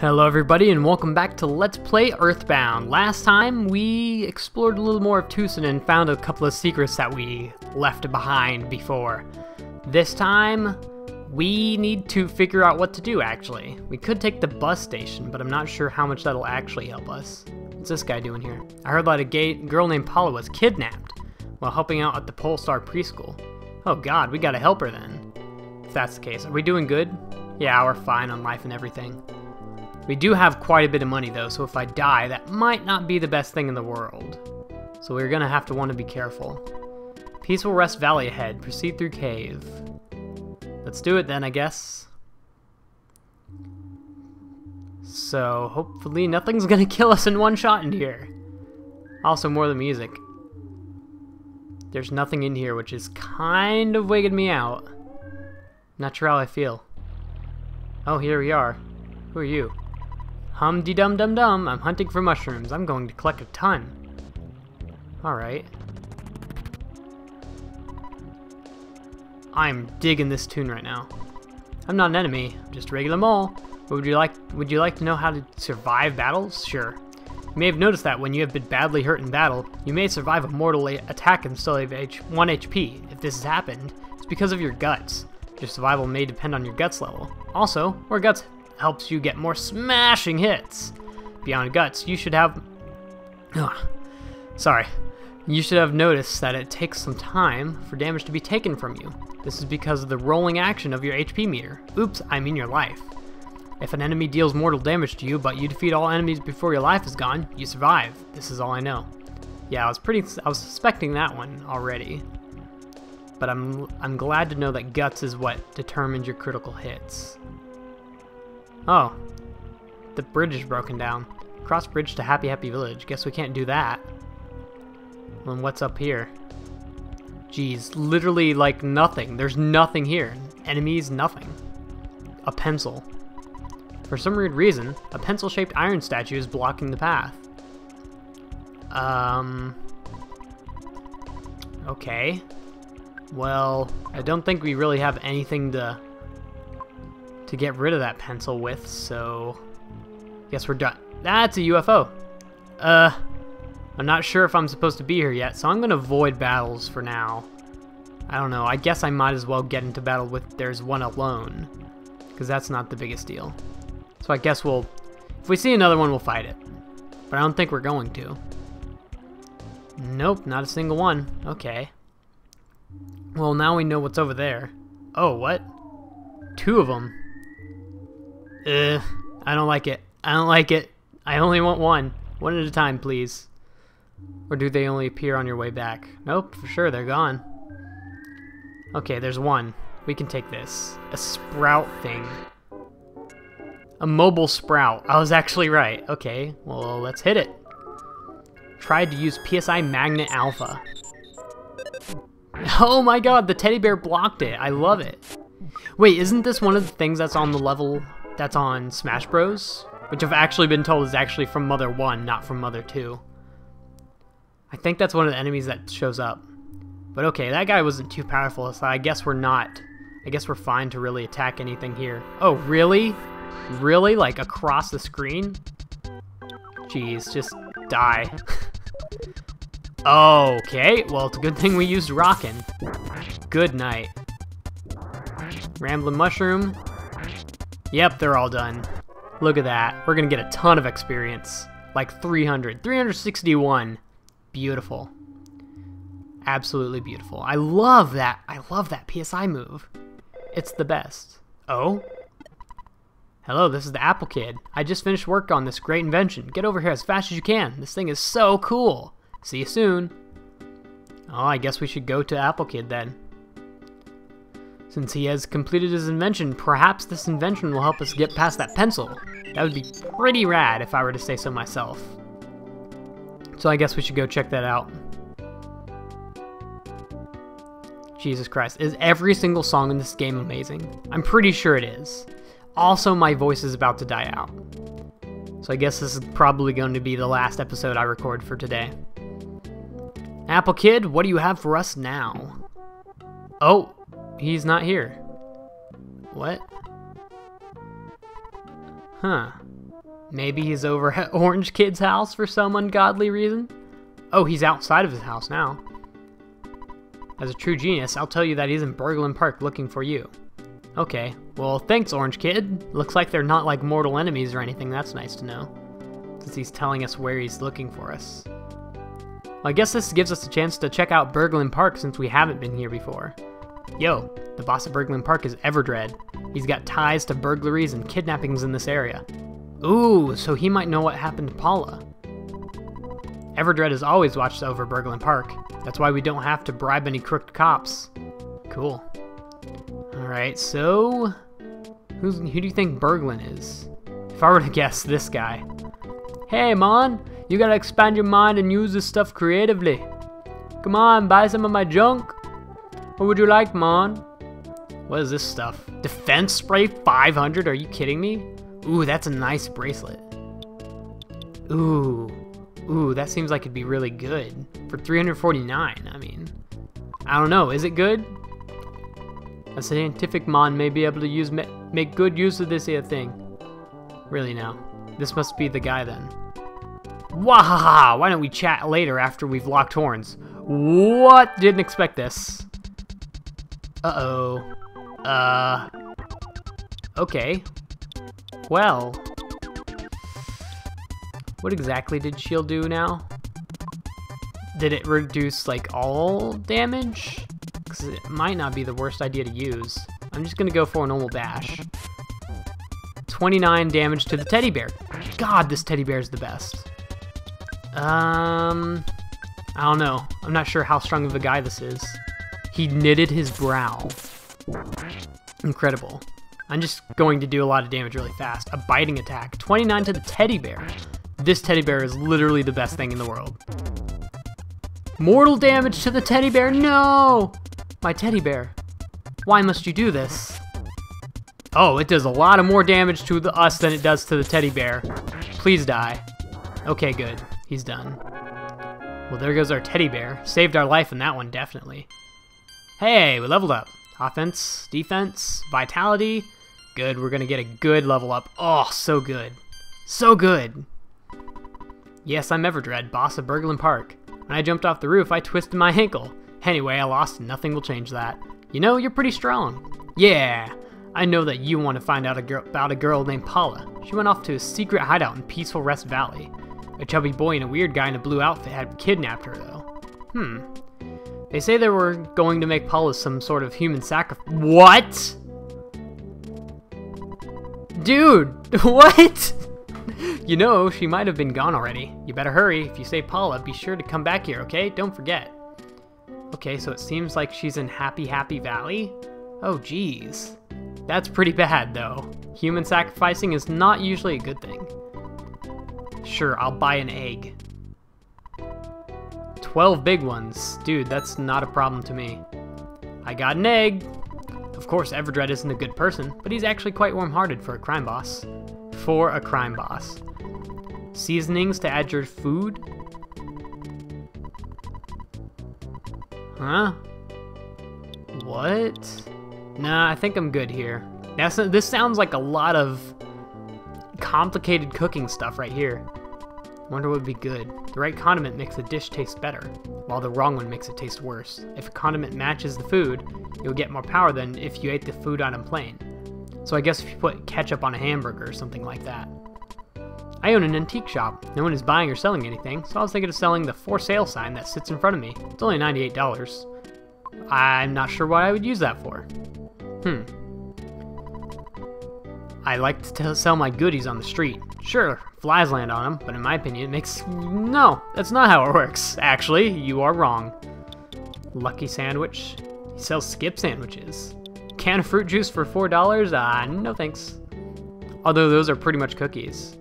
Hello everybody and welcome back to Let's Play EarthBound. Last time we explored a little more of Tucson and found a couple of secrets that we left behind before. This time we need to figure out what to do actually. We could take the bus station, but I'm not sure how much that'll actually help us. What's this guy doing here? I heard that a girl named Paula was kidnapped while helping out at the Polestar Preschool. Oh god, we gotta help her then. If that's the case. Are we doing good? Yeah, we're fine on life and everything. We do have quite a bit of money though, so if I die, that might not be the best thing in the world. So we're gonna have to want to be careful. Peaceful Rest Valley ahead. Proceed through cave. Let's do it then, I guess. So hopefully nothing's gonna kill us in one shot in here. Also, more of the music. There's nothing in here, which is kind of wigging me out. Not sure how I feel. Oh, here we are. Who are you? Hum-de-dum-dum-dum, I'm hunting for mushrooms. I'm going to collect a ton. Alright. I'm digging this tune right now. I'm not an enemy, I'm just a regular mole. Would you like to know how to survive battles? Sure. You may have noticed that when you have been badly hurt in battle, you may survive a mortal attack and still have 1 HP. If this has happened, it's because of your guts. Your survival may depend on your guts level. Also, more guts helps you get more smashing hits. Beyond guts, you should have... You should have noticed that it takes some time for damage to be taken from you. This is because of the rolling action of your HP meter. Oops, I mean your life. If an enemy deals mortal damage to you, but you defeat all enemies before your life is gone, you survive. This is all I know. Yeah, I was suspecting that one already. But I'm glad to know that guts is what determines your critical hits. Oh. The bridge is broken down. Cross bridge to Happy Happy Village. Guess we can't do that. Well, and what's up here? Geez, literally like nothing. There's nothing here. Enemies, nothing. A pencil. For some weird reason, a pencil-shaped iron statue is blocking the path. Okay. Well, I don't think we really have anything to get rid of that pencil with, so... I guess we're done. That's a UFO! I'm not sure if I'm supposed to be here yet, so I'm going to avoid battles for now. I don't know, I guess I might as well get into battle with There's One Alone. Because that's not the biggest deal. So I guess we'll... If we see another one, we'll fight it. But I don't think we're going to. Nope, not a single one. Okay. Well, now we know what's over there. Oh, what? 2 of them. Ugh. I don't like it. I don't like it. I only want one. One at a time, please. Or do they only appear on your way back? Nope, for sure, they're gone. Okay, there's one. We can take this. A sprout thing. A mobile sprout. I was actually right. Okay, well, let's hit it. Tried to use PSI Magnet Alpha. Oh my god, the teddy bear blocked it. I love it. Wait, isn't this one of the things that's on the level that's on Smash Bros? Which I've actually been told is actually from Mother 1, not from Mother 2. I think that's one of the enemies that shows up. But okay, that guy wasn't too powerful, so I guess we're not. I guess we're fine to really attack anything here. Oh, really? Really? Like across the screen? Jeez, just die. Okay, well it's a good thing we used rockin'. Good night. Ramblin' mushroom. Yep, they're all done. Look at that. We're gonna get a ton of experience. Like 300. 361. Beautiful. Absolutely beautiful. I love that. I love that PSI move. It's the best. Oh? Hello, this is the Apple Kid. I just finished work on this great invention. Get over here as fast as you can. This thing is so cool. See you soon. Oh, I guess we should go to Apple Kid then. Since he has completed his invention, perhaps this invention will help us get past that pencil. That would be pretty rad if I were to say so myself. So I guess we should go check that out. Jesus Christ, is every single song in this game amazing? I'm pretty sure it is. Also, my voice is about to die out. So I guess this is probably going to be the last episode I record for today. Apple Kid, what do you have for us now? Oh, he's not here. What? Huh. Maybe he's over at Orange Kid's house for some ungodly reason? Oh, he's outside of his house now. As a true genius, I'll tell you that he's in Burglin Park looking for you. Okay, well thanks Orange Kid. Looks like they're not like mortal enemies or anything, that's nice to know. Since he's telling us where he's looking for us. Well, I guess this gives us a chance to check out Burglin Park since we haven't been here before. Yo, the boss of Burglin Park is Everdred. He's got ties to burglaries and kidnappings in this area. Ooh, so he might know what happened to Paula. Everdred has always watched over Burglin Park. That's why we don't have to bribe any crooked cops. Cool. Alright, so... Who do you think Burglin is? If I were to guess, this guy. Hey, man! You gotta expand your mind and use this stuff creatively. Come on, buy some of my junk! What would you like, man? What is this stuff? Defense Spray 500? Are you kidding me? Ooh, that's a nice bracelet. Ooh. Ooh, that seems like it'd be really good. For 349, I mean. I don't know, is it good? A scientific mon may be able to use make good use of this here thing. Really now. This must be the guy then. Wahaha! Why don't we chat later after we've locked horns? What? Didn't expect this. Uh-oh. Okay. Well. What exactly did shield do now? Did it reduce, like, all damage? Because it might not be the worst idea to use. I'm just going to go for a normal bash. 29 damage to the teddy bear. God, this teddy bear is the best. I don't know. I'm not sure how strong of a guy this is. He knitted his brow. Incredible. I'm just going to do a lot of damage really fast. A biting attack. 29 to the teddy bear. This teddy bear is literally the best thing in the world. Mortal damage to the teddy bear. No! My teddy bear. Why must you do this? Oh, it does a lot of more damage to us than it does to the teddy bear. Please die. Okay, good. He's done. Well, there goes our teddy bear. Saved our life in that one, definitely. Hey, we leveled up. Offense, defense, vitality. Good, we're gonna get a good level up. Oh, so good. So good. Yes, I'm Everdred, boss of Burglin Park. When I jumped off the roof, I twisted my ankle. Anyway, I lost and nothing will change that. You know, you're pretty strong. Yeah, I know that you want to find out about a girl named Paula. She went off to a secret hideout in Peaceful Rest Valley. A chubby boy and a weird guy in a blue outfit had kidnapped her, though. They say they were going to make Paula some sort of human sacrifice. What? Dude, what? You know, she might have been gone already. You better hurry. If you save Paula, be sure to come back here, okay? Don't forget. Okay, so it seems like she's in Happy Happy Valley. Oh, geez. That's pretty bad, though. Human sacrificing is not usually a good thing. Sure, I'll buy an egg. 12 big ones. Dude, that's not a problem to me. I got an egg. Of course, Everdred isn't a good person, but he's actually quite warm-hearted for a crime boss. For a crime boss. Seasonings to add your food? Huh? What? Nah, I think I'm good here. Now, this sounds like a lot of complicated cooking stuff right here. Wonder what would be good. The right condiment makes a dish taste better, while the wrong one makes it taste worse. If a condiment matches the food, you'll get more power than if you ate the food on a plane. So I guess if you put ketchup on a hamburger or something like that. I own an antique shop. No one is buying or selling anything, so I was thinking of selling the for sale sign that sits in front of me. It's only $98. I'm not sure what I would use that for. I like to sell my goodies on the street. Sure, flies land on them, but in my opinion it makes... No, that's not how it works. Actually, you are wrong. Lucky sandwich. He sells skip sandwiches. Can of fruit juice for $4? No thanks. Although those are pretty much cookies.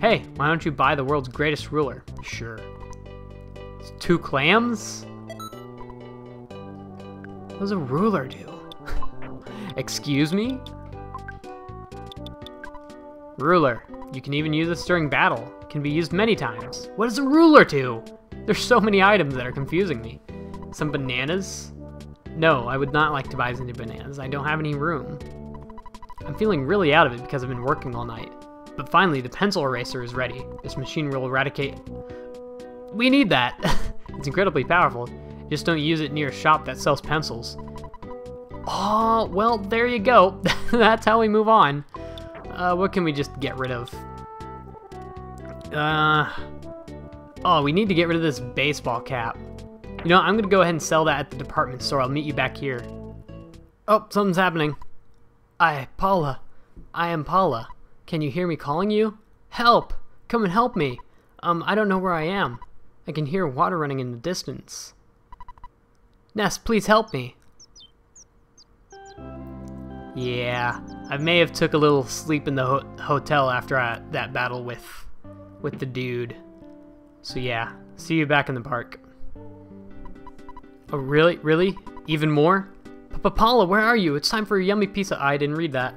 Hey, why don't you buy the world's greatest ruler? Sure. It's 2 clams? What does a ruler do? Excuse me? Ruler. You can even use this during battle. Can be used many times. What does a ruler do? There's so many items that are confusing me. Some bananas? No, I would not like to buy any bananas. I don't have any room. I'm feeling really out of it because I've been working all night. But finally, the pencil eraser is ready. This machine will eradicate... We need that! It's incredibly powerful. Just don't use it near a shop that sells pencils. Oh, well, there you go. That's how we move on. What can we just get rid of? Oh, we need to get rid of this baseball cap. You know, I'm gonna go ahead and sell that at the department store. I'll meet you back here. Oh, something's happening. Paula. I am Paula. Can you hear me calling you? Help! Come and help me! I don't know where I am. I can hear water running in the distance. Ness, please help me. Yeah, I may have took a little sleep in the hotel after that battle with the dude. So yeah, see you back in the park. Oh, really? Really? Even more? Paula, where are you? It's time for a yummy pizza. I didn't read that.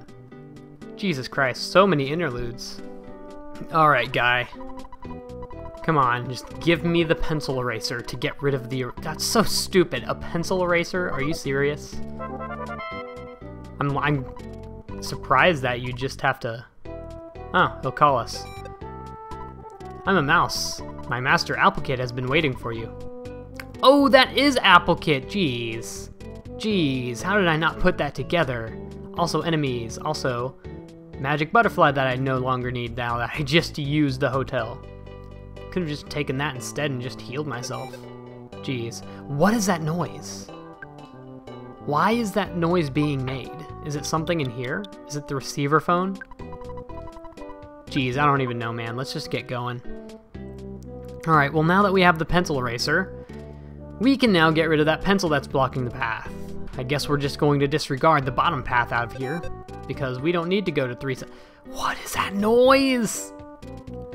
Jesus Christ, so many interludes. Alright, guy. Come on, just give me the pencil eraser to get rid of the... That's so stupid. A pencil eraser? Are you serious? I'm surprised that you just have to... Oh, he'll call us. I'm a mouse. My master, Apple Kid, has been waiting for you. Oh, that is Apple Kid. Jeez. Jeez, how did I not put that together? Also enemies. Also, magic butterfly that I no longer need now that I just used the hotel. Could have just taken that instead and just healed myself. Jeez. What is that noise? Why is that noise being made? Is it something in here? Is it the receiver phone? Jeez, I don't even know, man. Let's just get going. Alright, well now that we have the pencil eraser, we can now get rid of that pencil that's blocking the path. I guess we're just going to disregard the bottom path out of here, because we don't need to go to three... What is that noise?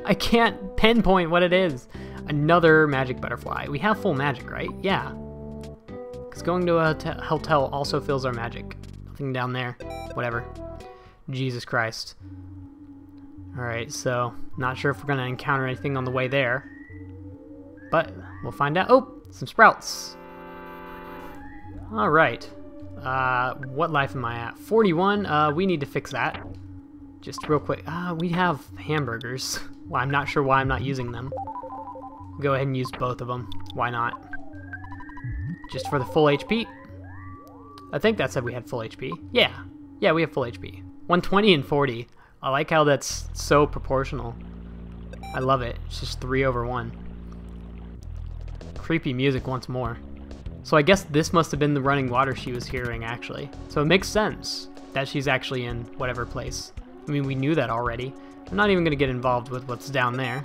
I can't pinpoint what it is. Another magic butterfly. We have full magic, right? Yeah. Because going to a hotel also fills our magic. Nothing down there. Whatever. Jesus Christ. Alright, so not sure if we're going to encounter anything on the way there. But we'll find out. Oh, some sprouts. Alright. What life am I at? 41. We need to fix that. Just real quick. We have hamburgers. Well, I'm not sure why I'm not using them. Go ahead and use both of them. Why not? Just for the full HP. I think that said we had full HP. Yeah. Yeah, we have full HP. 120 and 40. I like how that's so proportional. I love it. It's just 3/1. Creepy music once more. So I guess this must have been the running water she was hearing, actually. So it makes sense that she's actually in whatever place. I mean, we knew that already. I'm not even going to get involved with what's down there.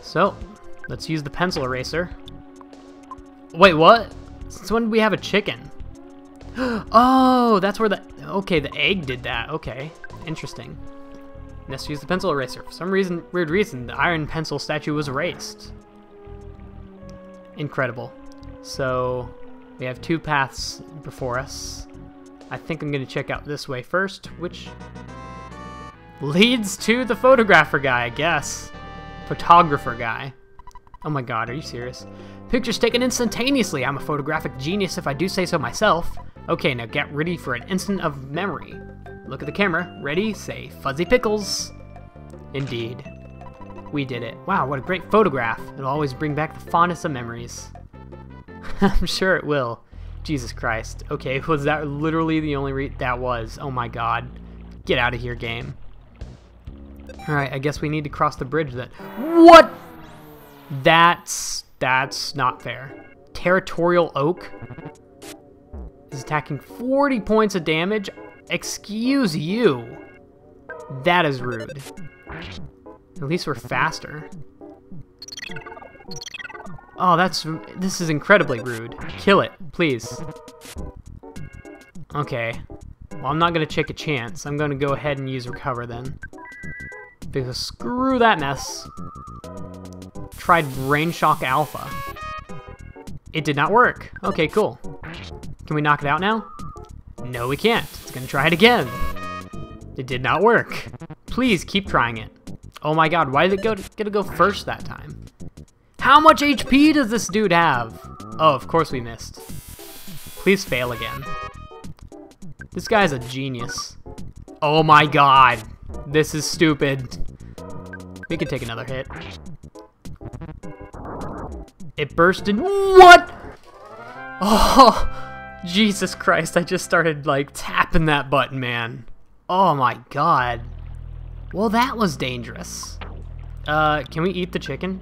So, let's use the pencil eraser. Wait, what? Since when did we have a chicken? Oh, that's where the... Okay, the egg did that. Okay, interesting. Let's use the pencil eraser. For some reason, weird reason, the iron pencil statue was erased. Incredible. So, we have two paths before us. I think I'm going to check out this way first, which leads to the photographer guy, I guess. Photographer guy. Oh my god, are you serious? Pictures taken instantaneously. I'm a photographic genius if I do say so myself. Okay, now get ready for an instant of memory. Look at the camera. Ready? Say, Fuzzy Pickles. Indeed. We did it. Wow, what a great photograph. It'll always bring back the fondest of memories. I'm sure it will. Jesus Christ. Okay, was that literally the only that was? Oh my god. Get out of here, game. Alright, I guess we need to cross the bridge that... What? That's not fair. Territorial Oak is attacking 40 points of damage? Excuse you. That is rude. At least we're faster. Oh, this is incredibly rude. Kill it, please. Okay. Well, I'm not going to take a chance. I'm going to go ahead and use recover then. Because screw that mess. Tried Brain Shock Alpha. It did not work. Okay, cool. Can we knock it out now? No, we can't. It's going to try it again. It did not work. Please keep trying it. Oh my god, why did it go first that time? How much HP does this dude have? Oh, of course we missed. Please fail again. This guy's a genius. Oh my god. This is stupid. We can take another hit. It bursted. What? Oh, Jesus Christ. I just started, like, tapping that button, man. Oh, my God. Well, that was dangerous. Can we eat the chicken?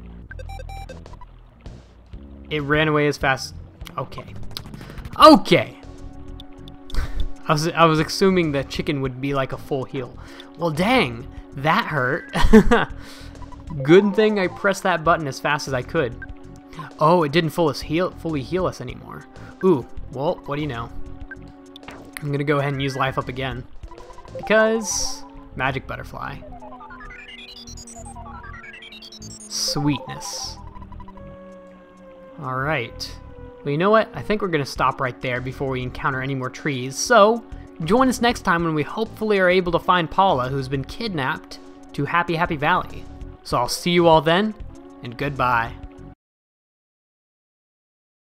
It ran away as fast... Okay. Okay! I was assuming the chicken would be like a full heal. Well, dang! That hurt. Good thing I pressed that button as fast as I could. Oh, it didn't fully heal us anymore. Ooh, well, what do you know? I'm gonna go ahead and use life up again. Because... Magic Butterfly. Sweetness. Alright. Well, you know what? I think we're going to stop right there before we encounter any more trees. So, join us next time when we hopefully are able to find Paula, who's been kidnapped, to Happy Happy Valley. So I'll see you all then, and goodbye.